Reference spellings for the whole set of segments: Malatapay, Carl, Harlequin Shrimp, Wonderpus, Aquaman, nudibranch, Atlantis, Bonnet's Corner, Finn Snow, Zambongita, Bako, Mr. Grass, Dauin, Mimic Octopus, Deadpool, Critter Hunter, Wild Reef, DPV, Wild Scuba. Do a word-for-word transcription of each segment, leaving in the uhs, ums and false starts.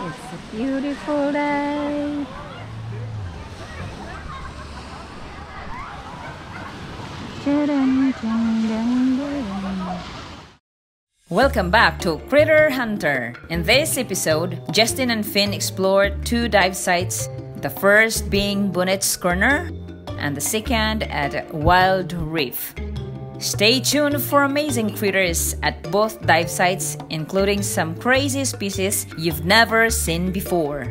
It's a beautiful day. Welcome back to Critter Hunter. In this episode, Justin and Finn explored two dive sites, the first being Bonnet's Corner and the second at Wild Reef. Stay tuned for amazing critters at both dive sites, including some crazy species you've never seen before.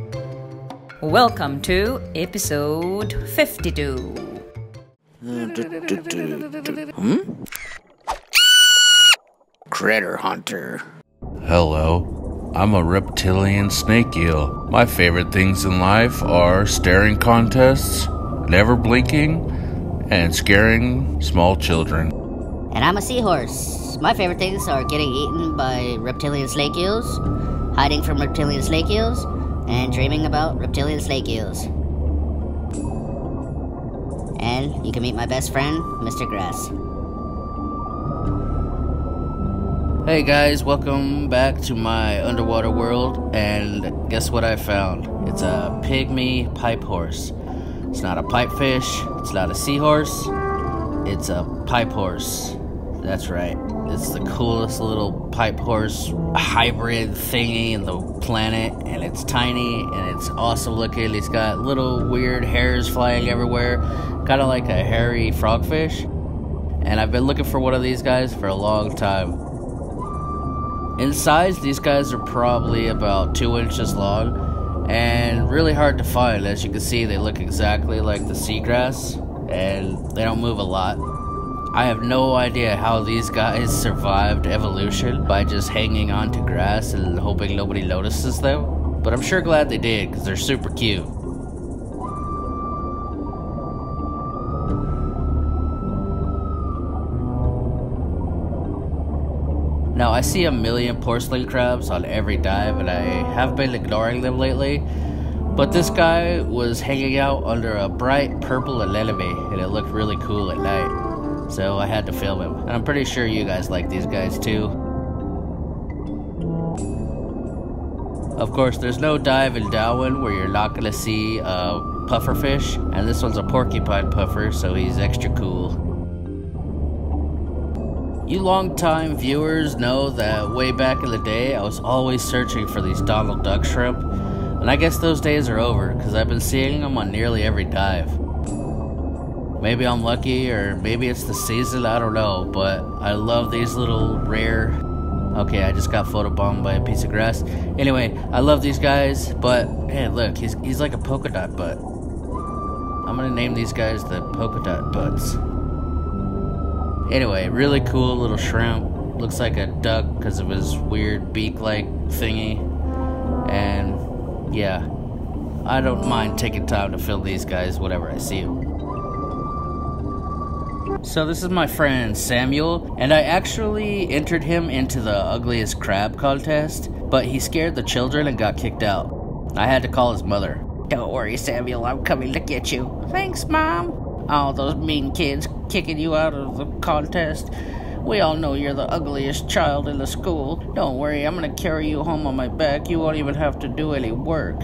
Welcome to episode fifty-two. Hmm? Critter Hunter. Hello. I'm a reptilian snake eel. My favorite things in life are staring contests, never blinking, and scaring small children. And I'm a seahorse. My favorite things are getting eaten by reptilian snake eels, hiding from reptilian snake eels, and dreaming about reptilian snake eels. And you can meet my best friend, Mister Grass. Hey guys, welcome back to my underwater world, and guess what I found? It's a pygmy pipe horse. It's not a pipefish, it's not a seahorse, it's a pipe horse. That's right, it's the coolest little pipe horse hybrid thingy in the planet, and it's tiny, and it's awesome looking. It's got little weird hairs flying everywhere, kind of like a hairy frogfish. And I've been looking for one of these guys for a long time. In size, these guys are probably about two inches long and really hard to find. As you can see, they look exactly like the seagrass and they don't move a lot. I have no idea how these guys survived evolution by just hanging on to grass and hoping nobody notices them, but I'm sure glad they did because they're super cute. Now I see a million porcelain crabs on every dive and I have been ignoring them lately, but this guy was hanging out under a bright purple anemone and it looked really cool at night. So I had to film him. And I'm pretty sure you guys like these guys too. Of course, there's no dive in Dauin where you're not gonna see a puffer fish. And this one's a porcupine puffer, so he's extra cool. You long-time viewers know that way back in the day, I was always searching for these Donald Duck shrimp. And I guess those days are over, because I've been seeing them on nearly every dive. Maybe I'm lucky, or maybe it's the season, I don't know, but I love these little rare... Okay, I just got photobombed by a piece of grass. Anyway, I love these guys, but hey, look, he's, he's like a polka dot butt. I'm gonna name these guys the polka dot butts. Anyway, really cool little shrimp. Looks like a duck because of his weird beak-like thingy. And yeah, I don't mind taking time to film these guys whenever I see them. So this is my friend Samuel, and I actually entered him into the ugliest crab contest, but he scared the children and got kicked out. I had to call his mother. Don't worry, Samuel, I'm coming to get you. Thanks, Mom. All those mean kids kicking you out of the contest. We all know you're the ugliest child in the school. Don't worry, I'm gonna carry you home on my back. You won't even have to do any work.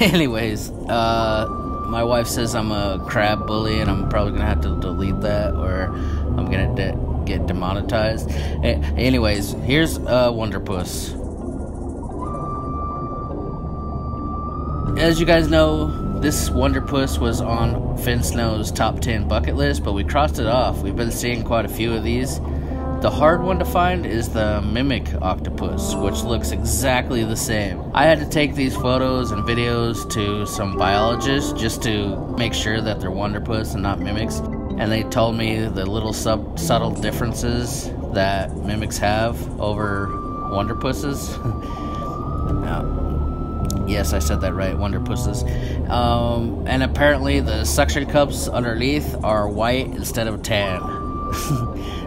Anyways, uh... my wife says I'm a crab bully, and I'm probably gonna have to delete that, or I'm gonna de get demonetized. A anyways, here's uh, Wonderpus. As you guys know, this Wonderpus was on Finn Snow's top ten bucket list, but we crossed it off. We've been seeing quite a few of these. The hard one to find is the Mimic Octopus, which looks exactly the same. I had to take these photos and videos to some biologists just to make sure that they're Wonderpus and not Mimics, and they told me the little sub subtle differences that Mimics have over Wonderpusses. uh, yes, I said that right, Wonderpusses. Um, and apparently the suction cups underneath are white instead of tan.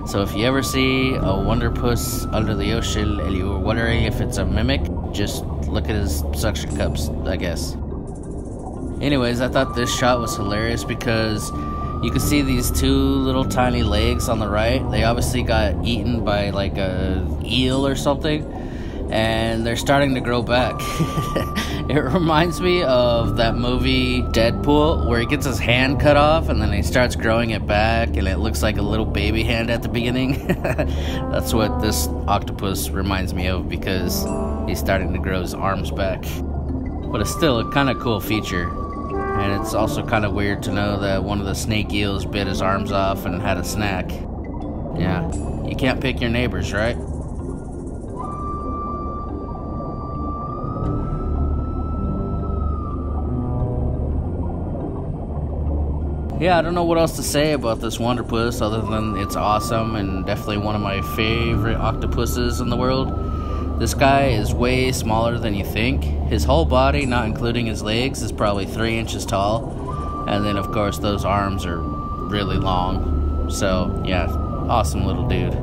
So if you ever see a Wonderpus under the ocean and you were wondering if it's a mimic, just look at his suction cups, I guess. Anyways, I thought this shot was hilarious because you can see these two little tiny legs on the right. They obviously got eaten by like a eel or something. and they're starting to grow back. It reminds me of that movie Deadpool, where he gets his hand cut off and then he starts growing it back and it looks like a little baby hand at the beginning. That's what this octopus reminds me of, because he's starting to grow his arms back. But it's still a kind of cool feature. And it's also kind of weird to know that one of the snake eels bit his arms off and had a snack. Yeah, you can't pick your neighbors, right? Yeah, I don't know what else to say about this Wonderpus other than it's awesome and definitely one of my favorite octopuses in the world. This guy is way smaller than you think. His whole body, not including his legs, is probably three inches tall. And then, of course, those arms are really long. So, yeah, awesome little dude.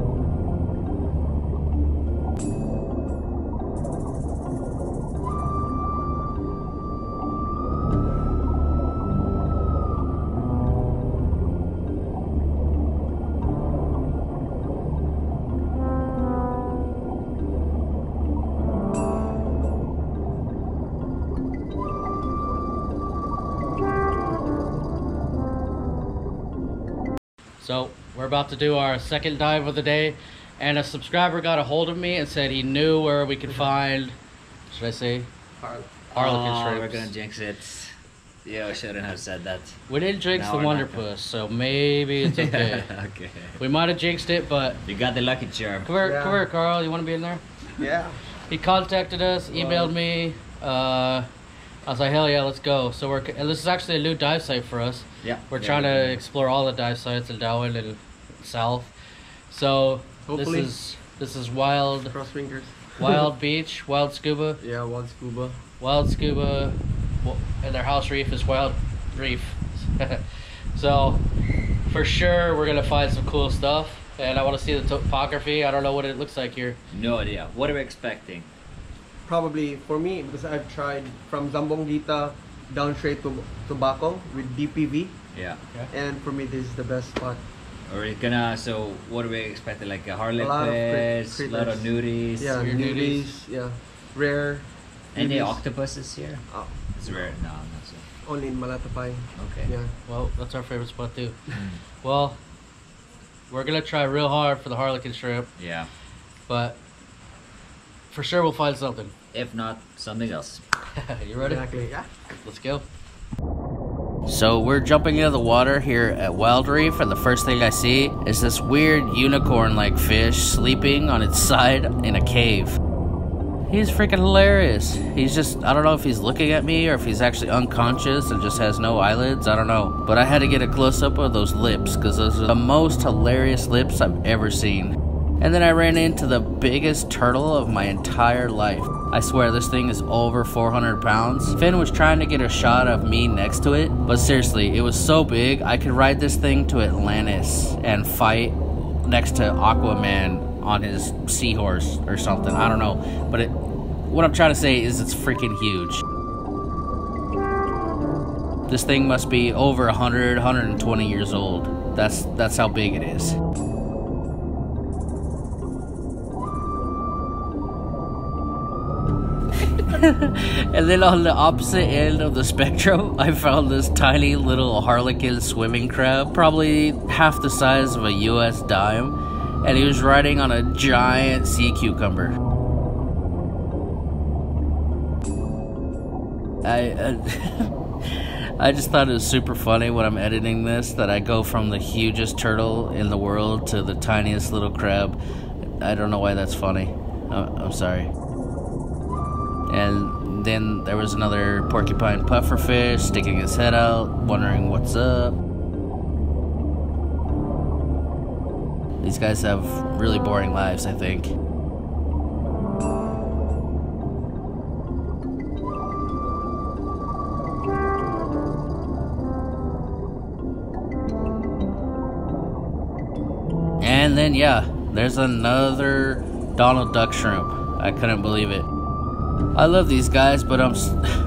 So we're about to do our second dive of the day, and a subscriber got a hold of me and said he knew where we could find, should I say? Har Harlequin oh, shrimps. We're gonna jinx it. Yeah, we shouldn't have said that. We didn't jinx no, the Wonderpus, so maybe it's okay. Okay. We might have jinxed it, but... You got the lucky charm. Come here, yeah. Come here, Carl. You want to be in there? Yeah. He contacted us, emailed well. me. Uh, I was like, hell yeah, let's go. So we're, and this is actually a new dive site for us. Yeah. We're yeah, trying to yeah. explore all the dive sites in Dauin and south. So Hopefully. this is this is wild. Cross fingers. Wild Beach, Wild Scuba. Yeah, Wild Scuba. Wild Scuba, and their house reef is Wild Reef. So for sure we're gonna find some cool stuff, and I want to see the topography. I don't know what it looks like here. No idea. What are we expecting? Probably for me, because I've tried from Zambongita down straight to, to Bako with D P V. Yeah. Okay. And for me, this is the best spot. Are we gonna, so what do we expect? Like a harlequin, a lot of nudies. Yeah, weird nudies. nudies. Yeah, rare. Any nudies. Octopuses here? Oh. It's rare. No, I'm not sure. Only in Malatapay. Okay. Yeah. Well, that's our favorite spot too. Well, we're gonna try real hard for the harlequin shrimp. Yeah. But for sure we'll find something. If not, something else. You ready? Exactly, yeah. Let's go. So we're jumping into the water here at Wild Reef, and the first thing I see is this weird unicorn-like fish sleeping on its side in a cave. He's freaking hilarious. He's just, I don't know if he's looking at me or if he's actually unconscious and just has no eyelids, I don't know. But I had to get a close-up of those lips, because those are the most hilarious lips I've ever seen. And then I ran into the biggest turtle of my entire life. I swear this thing is over four hundred pounds. Finn was trying to get a shot of me next to it, but seriously, it was so big, I could ride this thing to Atlantis and fight next to Aquaman on his seahorse or something, I don't know. But it, what I'm trying to say is it's freaking huge. This thing must be over one hundred, one hundred twenty years old. That's, that's how big it is. And then on the opposite end of the spectrum, I found this tiny little harlequin swimming crab, probably half the size of a U S dime, and he was riding on a giant sea cucumber. I, uh, I just thought it was super funny when I'm editing this that I go from the hugest turtle in the world to the tiniest little crab. I don't know why that's funny. Oh, I'm sorry. And then there was another porcupine pufferfish sticking his head out, wondering what's up. These guys have really boring lives, I think. And then, yeah, there's another Donald Duck shrimp. I couldn't believe it. I love these guys, but I'm,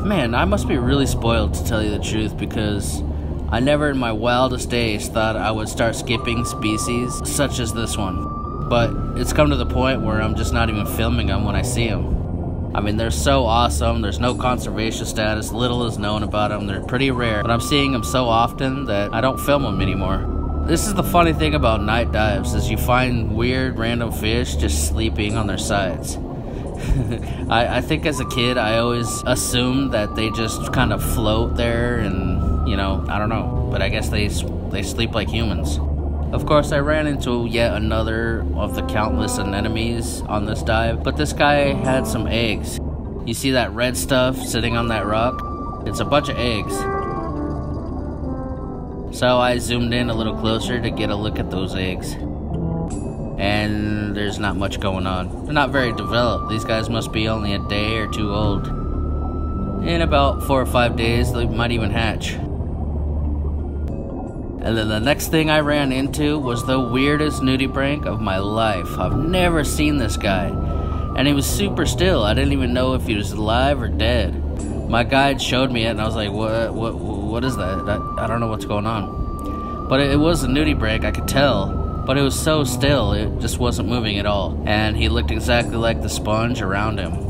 man, I must be really spoiled to tell you the truth, because I never in my wildest days thought I would start skipping species such as this one. but it's come to the point where I'm just not even filming them when I see them. I mean, they're so awesome. There's no conservation status. Little is known about them. They're pretty rare, but I'm seeing them so often that I don't film them anymore. This is the funny thing about night dives, is you find weird random fish just sleeping on their sides. I, I think as a kid I always assumed that they just kind of float there and, you know, I don't know. But I guess they, they sleep like humans. Of course, I ran into yet another of the countless anemones on this dive, but this guy had some eggs. You see that red stuff sitting on that rock? It's a bunch of eggs. So I zoomed in a little closer to get a look at those eggs. And there's not much going on. They're not very developed. These guys must be only a day or two old. In about four or five days, they might even hatch. And then the next thing I ran into was the weirdest nudibranch of my life. I've never seen this guy. And he was super still. I didn't even know if he was alive or dead. My guide showed me it and I was like, what, what, what is that? I, I don't know what's going on. But it, it was a nudibranch, I could tell. But it was so still, it just wasn't moving at all. And he looked exactly like the sponge around him.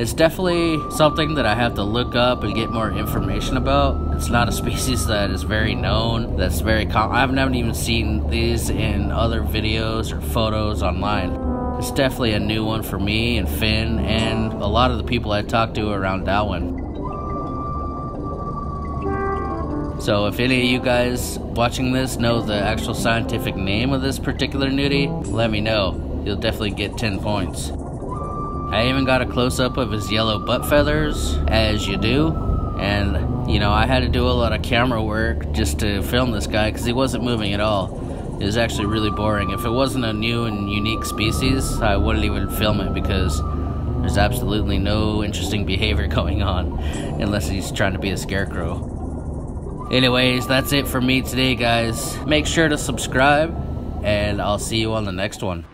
It's definitely something that I have to look up and get more information about. It's not a species that is very known, that's very common. I haven't even seen these in other videos or photos online. It's definitely a new one for me and Finn and a lot of the people I talked to around Dauin. So if any of you guys watching this know the actual scientific name of this particular nudie, let me know. You'll definitely get ten points. I even got a close-up of his yellow butt feathers, as you do. And, you know, I had to do a lot of camera work just to film this guy because he wasn't moving at all. It was actually really boring. If it wasn't a new and unique species, I wouldn't even film it because there's absolutely no interesting behavior going on unless he's trying to be a scarecrow. Anyways, that's it for me today, guys. Make sure to subscribe and I'll see you on the next one.